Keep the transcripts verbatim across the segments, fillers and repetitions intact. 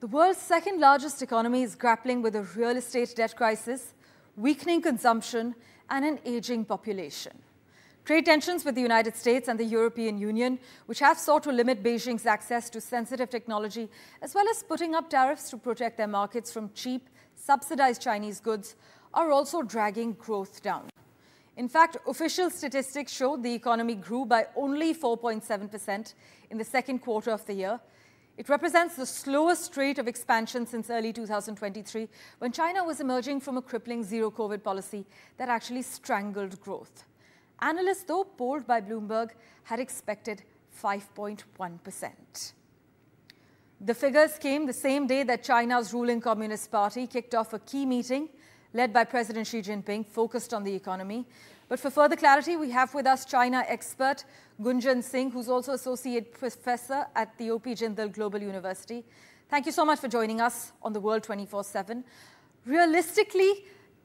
The world's second largest economy is grappling with a real estate debt crisis, weakening consumption, and an aging population. Trade tensions with the United States and the European Union, which have sought to limit Beijing's access to sensitive technology, as well as putting up tariffs to protect their markets from cheap, subsidized Chinese goods, are also dragging growth down. In fact, official statistics show the economy grew by only four point seven percent in the second quarter of the year. It represents the slowest rate of expansion since early two thousand twenty-three, when China was emerging from a crippling zero-COVID policy that actually strangled growth. Analysts, though, polled by Bloomberg, had expected five point one percent. The figures came the same day that China's ruling Communist Party kicked off a key meeting led by President Xi Jinping, focused on the economy. But for further clarity, we have with us China expert Gunjan Singh, who's also Associate Professor at the O P Jindal Global University. Thank you so much for joining us on the World twenty-four seven. Realistically,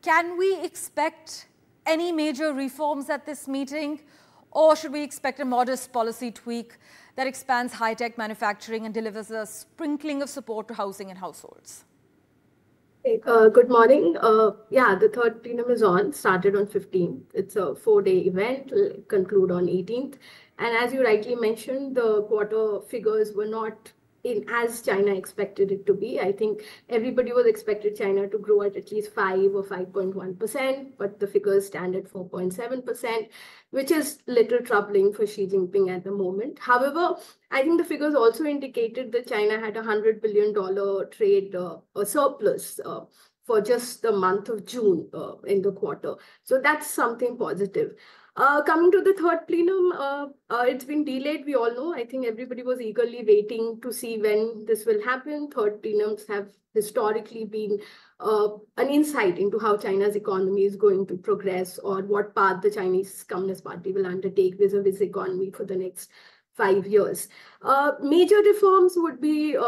can we expect any major reforms at this meeting, or should we expect a modest policy tweak that expands high-tech manufacturing and delivers a sprinkling of support to housing and households? Uh, good morning. Uh, yeah, the third plenum is on, started on fifteenth. It's a four-day event, will conclude on eighteenth. And as you rightly mentioned, the quarter figures were not in as China expected it to be. I think everybody was expected China to grow at at least five or five point one percent, but the figures stand at four point seven percent, which is little troubling for Xi Jinping at the moment. However, I think the figures also indicated that China had a one hundred billion dollar trade uh, surplus uh, for just the month of June uh, in the quarter. So that's something positive. Uh, coming to the third plenum, uh, uh, it's been delayed, we all know. I think everybody was eagerly waiting to see when this will happen. Third plenums have historically been uh, an insight into how China's economy is going to progress or what path the Chinese Communist Party will undertake vis-a-vis the economy for the next five years. Uh, major reforms would be, uh,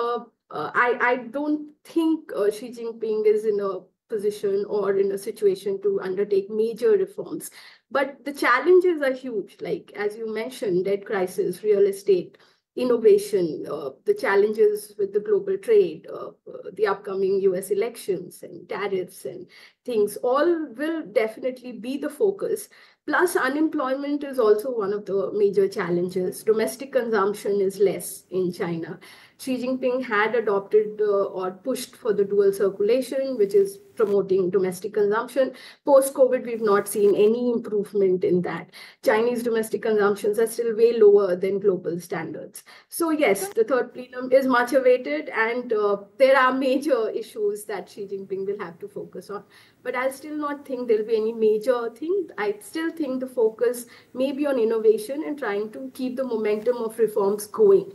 uh, I, I don't think uh, Xi Jinping is in a position or in a situation to undertake major reforms. But the challenges are huge, like, as you mentioned, debt crisis, real estate, innovation, uh, the challenges with the global trade, uh, uh, the upcoming U S elections and tariffs and things, all will definitely be the focus. Plus, unemployment is also one of the major challenges. Domestic consumption is less in China. Xi Jinping had adopted uh, or pushed for the dual circulation, which is promoting domestic consumption. Post-COVID, we've not seen any improvement in that. Chinese domestic consumptions are still way lower than global standards. So yes, the third plenum is much awaited, and uh, there are major issues that Xi Jinping will have to focus on. But I still not think there'll be any major thing. I still think the focus may be on innovation and trying to keep the momentum of reforms going.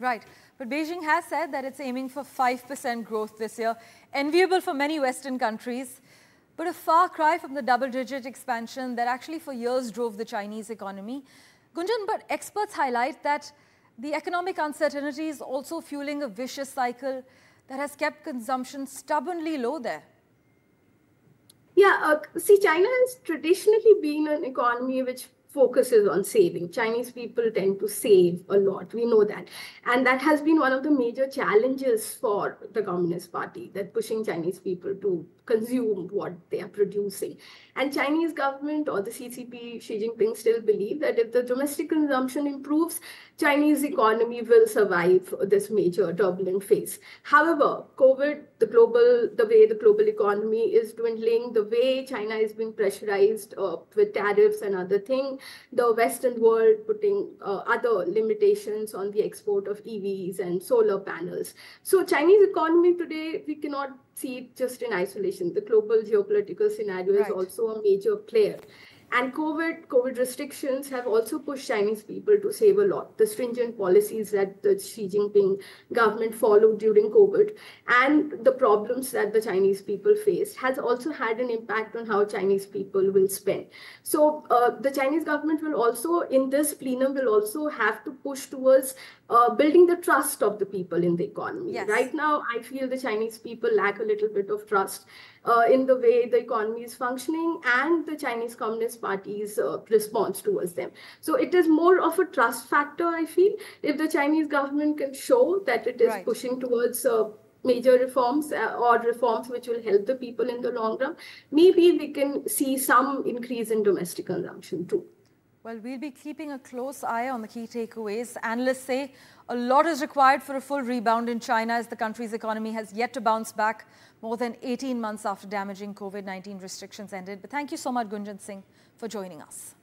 Right. But Beijing has said that it's aiming for five percent growth this year, enviable for many Western countries, but a far cry from the double-digit expansion that actually for years drove the Chinese economy. Gunjan, but experts highlight that the economic uncertainty is also fueling a vicious cycle that has kept consumption stubbornly low there. Yeah, uh, see, China has traditionally been an economy which focuses on saving. Chinese people tend to save a lot. We know that. And that has been one of the major challenges for the Communist Party, that pushing Chinese people to consume what they are producing. And Chinese government or the C C P, Xi Jinping, still believe that if the domestic consumption improves, Chinese economy will survive this major turbulent phase. However, COVID, the global, the way the global economy is dwindling, the way China is being pressurized uh, with tariffs and other things, the Western world putting uh, other limitations on the export of E Vs and solar panels. So Chinese economy today, we cannot see it just in isolation. The global geopolitical scenario is right. Also a major player. And COVID, COVID restrictions have also pushed Chinese people to save a lot. The stringent policies that the Xi Jinping government followed during COVID and the problems that the Chinese people faced has also had an impact on how Chinese people will spend. So uh, the Chinese government will also, in this plenum, will also have to push towards uh, building the trust of the people in the economy. Yes. Right now, I feel the Chinese people lack a little bit of trust uh, in the way the economy is functioning, and the Chinese Communist Communist Party's uh, response towards them. So it is more of a trust factor, I feel. If the Chinese government can show that it is right. pushing towards uh, major reforms uh, or reforms which will help the people in the long run, maybe we can see some increase in domestic consumption too. Well, we'll be keeping a close eye on the key takeaways. Analysts say a lot is required for a full rebound in China as the country's economy has yet to bounce back more than eighteen months after damaging COVID nineteen restrictions ended. But thank you so much, Gunjan Singh, for joining us.